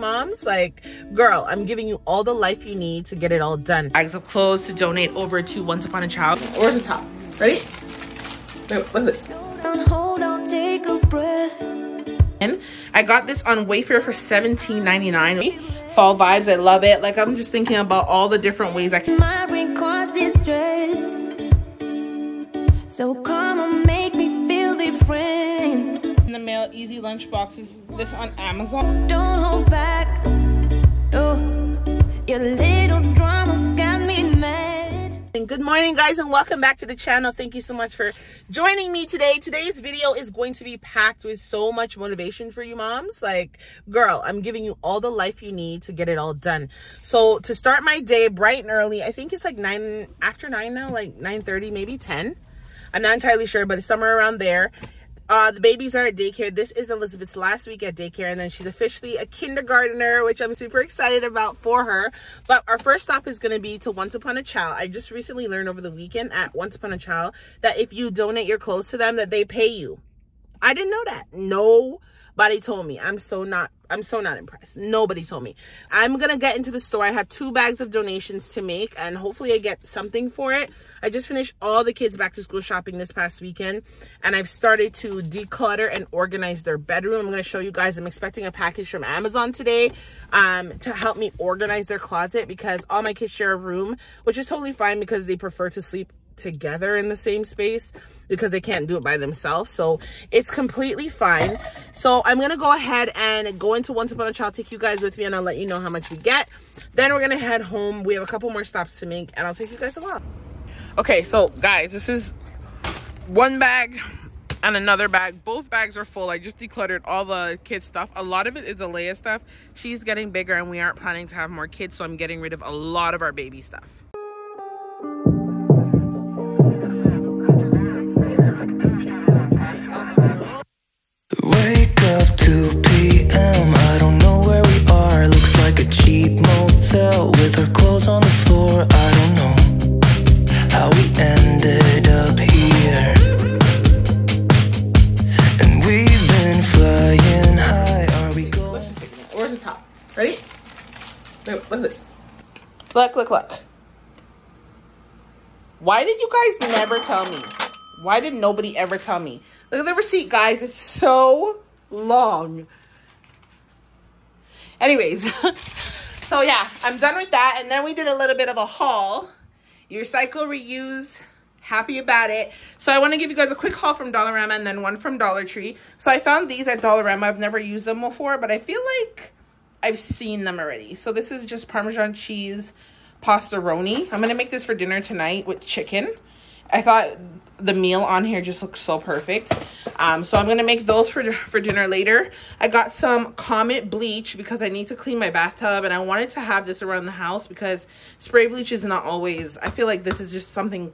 Moms, like, girl, I'm giving you all the life you need to get it all done. Bags of clothes to donate over to Once Upon a Child. Where's the top? Ready? Wait, what's this? Hold on, take a breath. And I got this on Wayfair for $17.99. Fall vibes, I love it. Like, I'm just thinking about all the different ways I can. My ring causes stress, so come and make me feel different. In the mail, Easy Lunch Boxes, this on Amazon. Don't hold back, oh, your little drama's got me mad. And good morning, guys, and welcome back to the channel. Thank you so much for joining me today. Today's video is going to be packed with so much motivation for you moms. Like, girl, I'm giving you all the life you need to get it all done. So to start my day bright and early, I think it's like 9, after 9 now, like 9:30, maybe 10. I'm not entirely sure, but it's somewhere around there. The babies are at daycare. This is Elizabeth's last week at daycare, and then she's officially a kindergartner, which I'm super excited about for her. But our first stop is going to be to Once Upon a Child. I just recently learned over the weekend at Once Upon a Child that if you donate your clothes to them, that they pay you. I didn't know that. Nobody told me. I'm so not impressed. Nobody told me. I'm going to get into the store. I have 2 bags of donations to make, and hopefully I get something for it. I just finished all the kids' back-to-school shopping this past weekend, and I've started to declutter and organize their bedroom. I'm going to show you guys. I'm expecting a package from Amazon today to help me organize their closet, because all my kids share a room, which is totally fine because they prefer to sleep together in the same space because they can't do it by themselves, so it's completely fine. So I'm gonna go ahead and go into Once Upon a Child, take you guys with me, and I'll let you know how much we get. Then we're gonna head home. We have a couple more stops to make, and I'll take you guys along. Okay, so guys, this is one bag and another bag. Both bags are full. I just decluttered all the kids' stuff. A lot of it is Alea's stuff. She's getting bigger and we aren't planning to have more kids, so I'm getting rid of a lot of our baby stuff. Wake up 2 p.m. I don't know where we are. Looks like a cheap motel with our clothes on the floor. I don't know how we ended up here. And we've been flying high. Are we going? Where's the top? Ready? Wait, what's this? Look, look, look. Why did you guys never tell me? Why did nobody ever tell me? Look at the receipt, guys. It's so long. Anyways, so yeah, I'm done with that. And then we did a little bit of a haul. You recycle, reuse, happy about it. So I want to give you guys a quick haul from Dollarama and then one from Dollar Tree. So I found these at Dollarama. I've never used them before, but I feel like I've seen them already. So this is just Parmesan cheese Pastaroni. I'm going to make this for dinner tonight with chicken. I thought the meal on here just looks so perfect. So I'm gonna make those for dinner later. I got some Comet bleach because I need to clean my bathtub, and I wanted to have this around the house because spray bleach is not always, I feel like this is just something,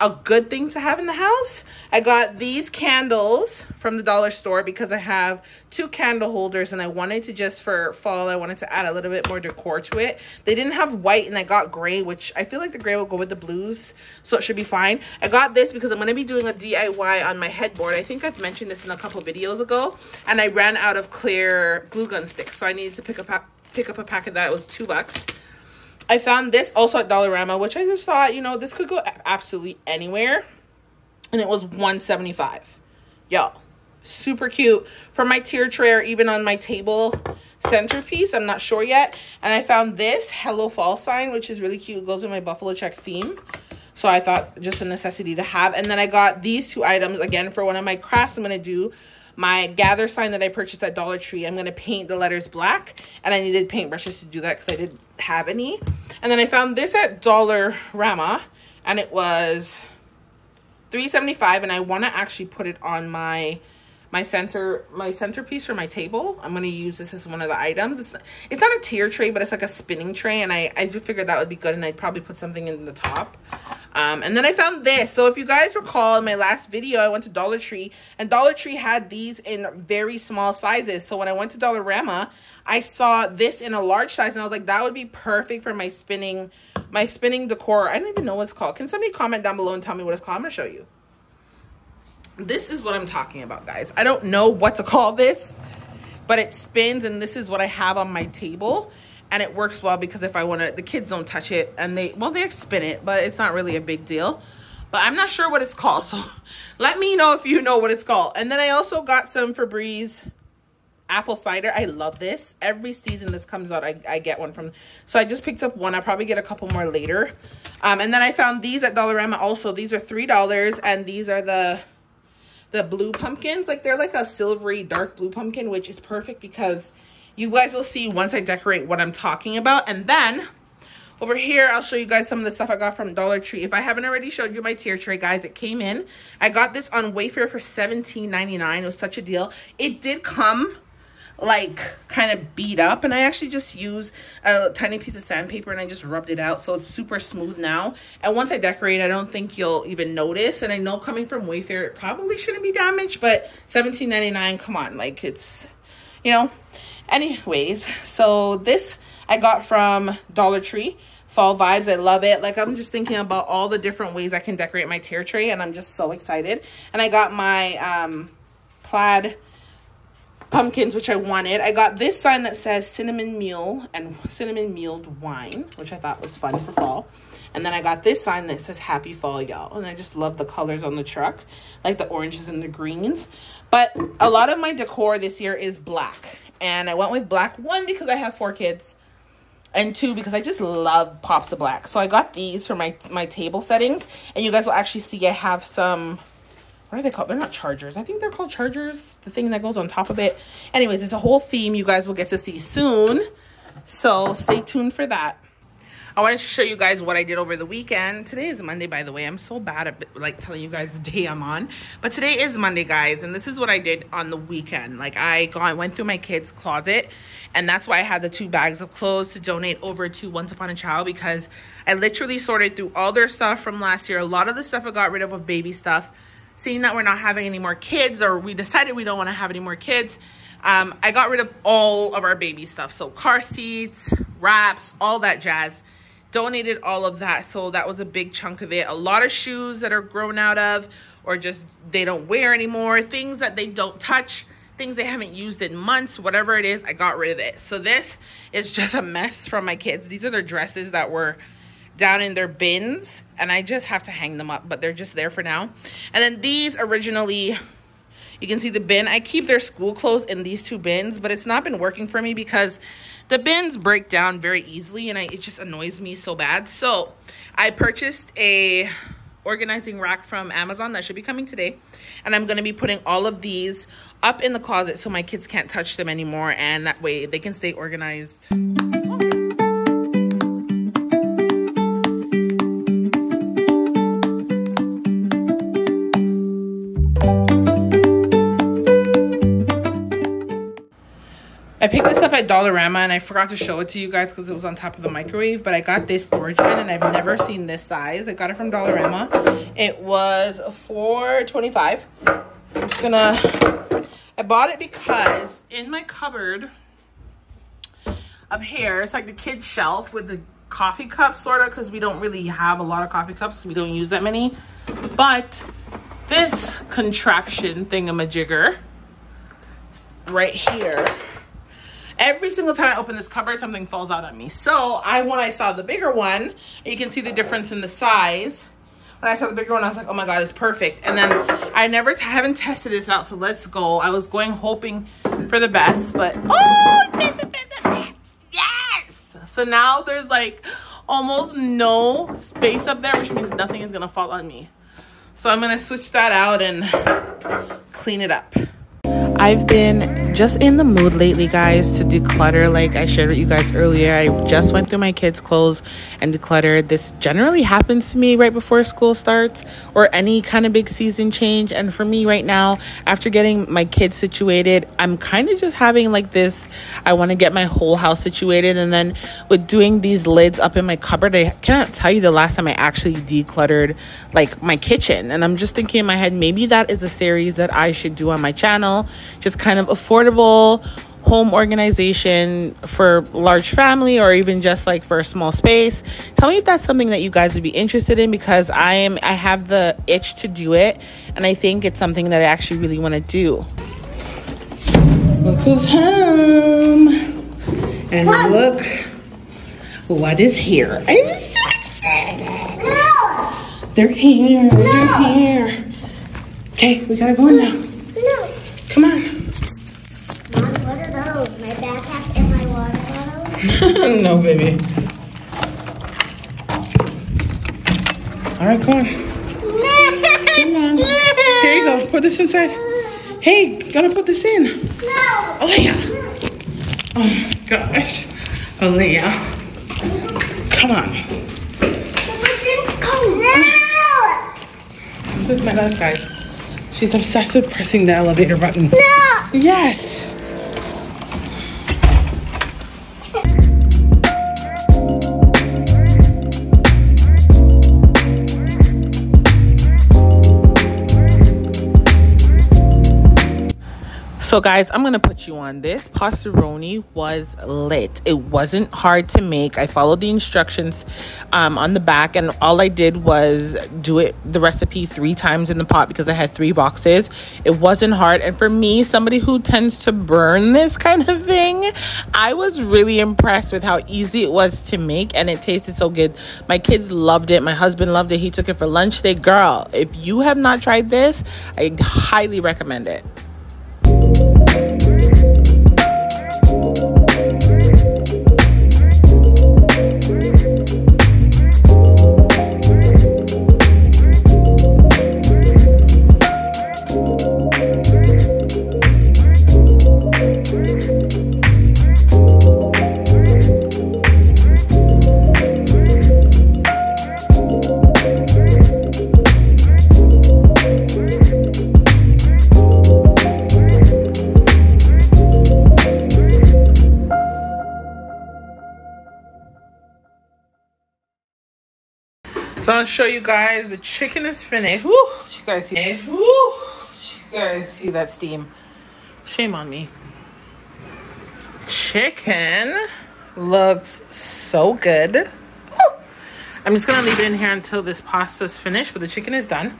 a good thing to have in the house. I got these candles from the dollar store because I have 2 candle holders, and I wanted to just for fall, I wanted to add a little bit more decor to it. They didn't have white, and I got gray, which I feel like the gray will go with the blues, so it should be fine. I got this because I'm going to be doing a DIY on my headboard. I think I've mentioned this in a couple videos ago, and I ran out of clear glue gun sticks, so I needed to pick up a pack of that. It was $2. I found this also at Dollarama, which I just thought, you know, this could go absolutely anywhere. And it was $1.75. Y'all, super cute. For my tier tray or even on my table centerpiece, I'm not sure yet. And I found this Hello Fall sign, which is really cute. It goes with my buffalo check theme. So I thought just a necessity to have. And then I got these 2 items, again, for one of my crafts I'm going to do. My gather sign that I purchased at Dollar Tree, I'm going to paint the letters black, and I needed paintbrushes to do that because I didn't have any. And then I found this at Dollarama, and it was $3.75, and I want to actually put it on my centerpiece for my table. I'm going to use this as one of the items. It's not a tier tray, but it's like a spinning tray, and I figured that would be good, and I'd probably put something in the top. And then I found this. So if you guys recall, in my last video, I went to Dollar Tree, and Dollar Tree had these in very small sizes. So when I went to Dollarama, I saw this in a large size, and I was like, that would be perfect for my spinning decor. I don't even know what it's called. Can somebody comment down below and tell me what it's called? I'm gonna show you. This is what I'm talking about, guys. I don't know what to call this. but it spins, and this is what I have on my table. And it works well because if I want to, the kids don't touch it, and they spin it, but it's not really a big deal. But I'm not sure what it's called, so let me know if you know what it's called. And then I also got some Febreze apple cider. I love this. Every season this comes out, I get one from, so I just picked up one. I'll probably get a couple more later. And then I found these at Dollarama also. These are $3, and these are the blue pumpkins. Like, they're like a silvery dark blue pumpkin, which is perfect because you guys will see once I decorate what I'm talking about. And then over here, I'll show you guys some of the stuff I got from Dollar Tree. If I haven't already showed you my tier tray, guys, it came in. I got this on Wayfair for $17.99. It was such a deal. It did come like kind of beat up, and I actually just used a tiny piece of sandpaper and I just rubbed it out, so it's super smooth now. And once I decorate, I don't think you'll even notice. And I know coming from Wayfair, it probably shouldn't be damaged, but $17.99, come on, like, it's, you know. Anyways, so this I got from Dollar Tree. Fall vibes, I love it. Like, I'm just thinking about all the different ways I can decorate my tier tray, and I'm just so excited. And I got my plaid pumpkins, which I wanted. I got this sign that says cinnamon mule and cinnamon muled wine, which I thought was fun for fall. And then I got this sign that says happy fall, y'all. And I just love the colors on the truck, like the oranges and the greens. But a lot of my decor this year is black, and I went with black, one, because I have 4 kids, and 2, because I just love pops of black. So I got these for my table settings, and you guys will actually see I have some, what are they called? They're not chargers. I think they're called chargers, the thing that goes on top of it. Anyways, it's a whole theme you guys will get to see soon, so stay tuned for that. I wanted to show you guys what I did over the weekend. Today is Monday, by the way. I'm so bad at like telling you guys the day I'm on, but today is Monday, guys, and this is what I did on the weekend. Like, I went through my kids' closet, and that's why I had the 2 bags of clothes to donate over to Once Upon a Child, because I literally sorted through all their stuff from last year. A lot of the stuff I got rid of baby stuff. Seeing that we're not having any more kids, or we decided we don't want to have any more kids, I got rid of all of our baby stuff. So car seats, wraps, all that jazz. Donated all of that. So that was a big chunk of it. A lot of shoes that are grown out of, or just they don't wear anymore. Things that they don't touch. Things they haven't used in months. Whatever it is, I got rid of it. So this is just a mess from my kids. These are their dresses that were down in their bins, and I just have to hang them up, but they're just there for now. And then these originally, you can see the bin, I keep their school clothes in these 2 bins, but it's not been working for me because the bins break down very easily, and it just annoys me so bad. So I purchased a organizing rack from Amazon that should be coming today, and I'm going to be putting all of these up in the closet so my kids can't touch them anymore, and that way they can stay organized. I picked this up at Dollarama, and I forgot to show it to you guys because it was on top of the microwave, but I got this storage bin, and I've never seen this size. I got it from Dollarama. It was $4.25. I bought it because in my cupboard up here, it's like the kids' shelf with the coffee cups, sort of, because we don't really have a lot of coffee cups. We don't use that many. But this contraption thingamajigger right here, every single time I open this cupboard, something falls out on me. So when I saw the bigger one, you can see the difference in the size. When I saw the bigger one, I was like, oh my God, it's perfect. And then I haven't tested this out, so let's go. I was hoping for the best, but oh, it's yes! So now there's like almost no space up there, which means nothing is gonna fall on me. So I'm gonna switch that out and clean it up. I've been just in the mood lately, guys, to declutter. Like I shared with you guys earlier, I just went through my kids' clothes and decluttered. This generally happens to me right before school starts or any kind of big season change. And for me right now, after getting my kids situated, I'm kind of just having like this, I want to get my whole house situated. And then with doing these lids up in my cupboard, I cannot tell you the last time I actually decluttered like my kitchen. And I'm just thinking in my head, maybe that is a series that I should do on my channel. Just kind of affordable home organization for large family, or even just like for a small space. Tell me if that's something that you guys would be interested in, because I have the itch to do it, and I think it's something that I actually really want to do. Look who's home. And Mom, look what is here. I'm so excited. No. They're here. No. They're here. Okay, we gotta go in now. No. Come on. Mom, what are those? My backpack and my water bottle? No, baby. All right, come on. Come on. Here you go. Put this inside. Hey, gotta put this in. No. Aaliyah. Oh my gosh. Aaliyah. Come on. No. This is my last, guys. She's obsessed with pressing the elevator button. No. Yes. So guys, I'm gonna put you on this. Pastaroni was lit. It wasn't hard to make. I followed the instructions on the back, and all I did was do it, the recipe, 3 times in the pot because I had 3 boxes. It wasn't hard, and for me, somebody who tends to burn this kind of thing, I was really impressed with how easy it was to make, and it tasted so good. My kids loved it. My husband loved it. He took it for lunch today. Girl, if you have not tried this, I highly recommend it. So I'll show you guys the chicken is finished. Woo! Did you guys see it? Woo! Did you guys see that steam? Shame on me. Chicken looks so good. Woo! I'm just gonna leave it in here until this pasta's finished, but the chicken is done.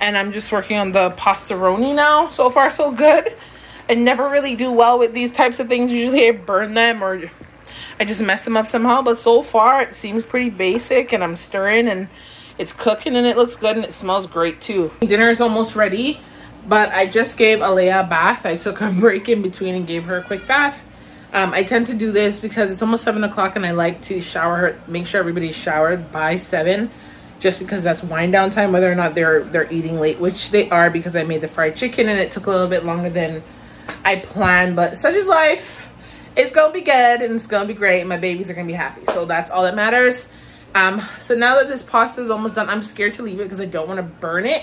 And I'm just working on the pastaroni now. So far, so good. I never really do well with these types of things. Usually I burn them or I just messed them up somehow, but so far it seems pretty basic, and I'm stirring and it's cooking and it looks good and it smells great too. Dinner is almost ready, but I just gave Aaliyah a bath. I took a break in between and gave her a quick bath. I tend to do this because it's almost 7 o'clock and I like to shower her, make sure everybody's showered by 7, just because that's wind down time, whether or not they're eating late, which they are because I made the fried chicken and it took a little bit longer than I planned, but such is life. It's gonna be good and it's gonna be great and my babies are gonna be happy, so that's all that matters. So now that this pasta is almost done, I'm scared to leave it because I don't want to burn it,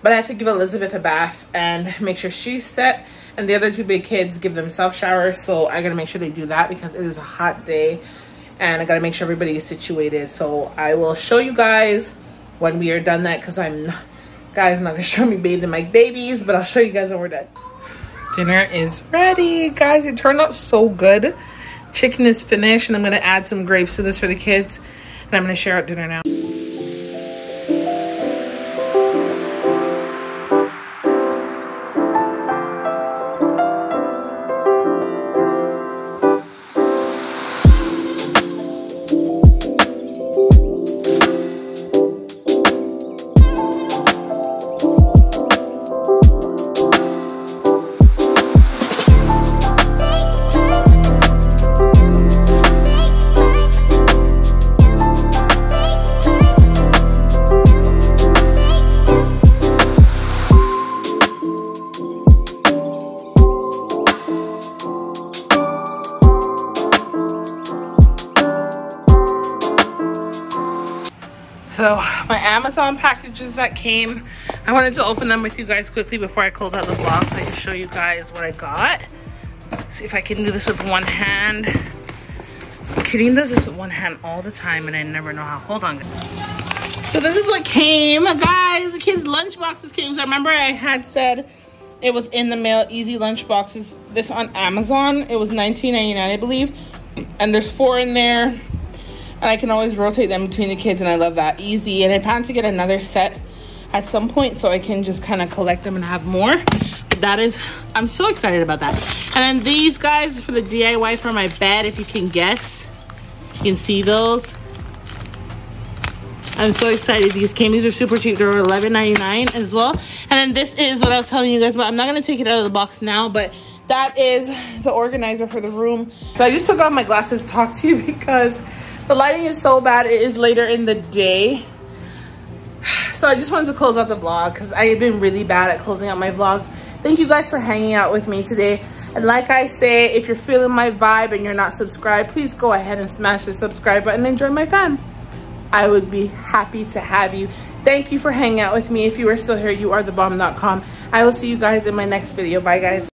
but I have to give Elizabeth a bath and make sure she's set, and the other 2 big kids give themselves showers, so I gotta make sure they do that because it is a hot day and I gotta make sure everybody is situated. So I will show you guys when we are done that, because guys, I'm not gonna show me bathing my babies, but I'll show you guys when we're done. Dinner is ready, guys. It turned out so good. Chicken is finished, and I'm gonna add some grapes to this for the kids, and I'm gonna share out dinner now. So my Amazon packages that came, I wanted to open them with you guys quickly before I close out the vlog so I can show you guys what I got. Let's see if I can do this with one hand. Kidding does this with one hand all the time and I never know how. Hold on. So this is what came, guys. The kids' lunch boxes came. So I remember I had said it was in the mail, Easy Lunch Boxes. This on Amazon, it was $19.99, I believe. And there's 4 in there. And I can always rotate them between the kids, and I love that. Easy. And I plan to get another set at some point so I can just kind of collect them and have more. that is, I'm so excited about that. And then these guys for the DIY for my bed, if you can guess, you can see those. I'm so excited. These came, these are super cheap. They're $11.99 as well. And then this is what I was telling you guys about. I'm not gonna take it out of the box now, but that is the organizer for the room. So I just took off my glasses to talk to you because the lighting is so bad. It is later in the day. So I just wanted to close out the vlog because I have been really bad at closing out my vlogs. Thank you guys for hanging out with me today. And like I say, if you're feeling my vibe and you're not subscribed, please go ahead and smash the subscribe button and join my fam. I would be happy to have you. Thank you for hanging out with me. If you are still here, you are thebomb.com. I will see you guys in my next video. Bye, guys.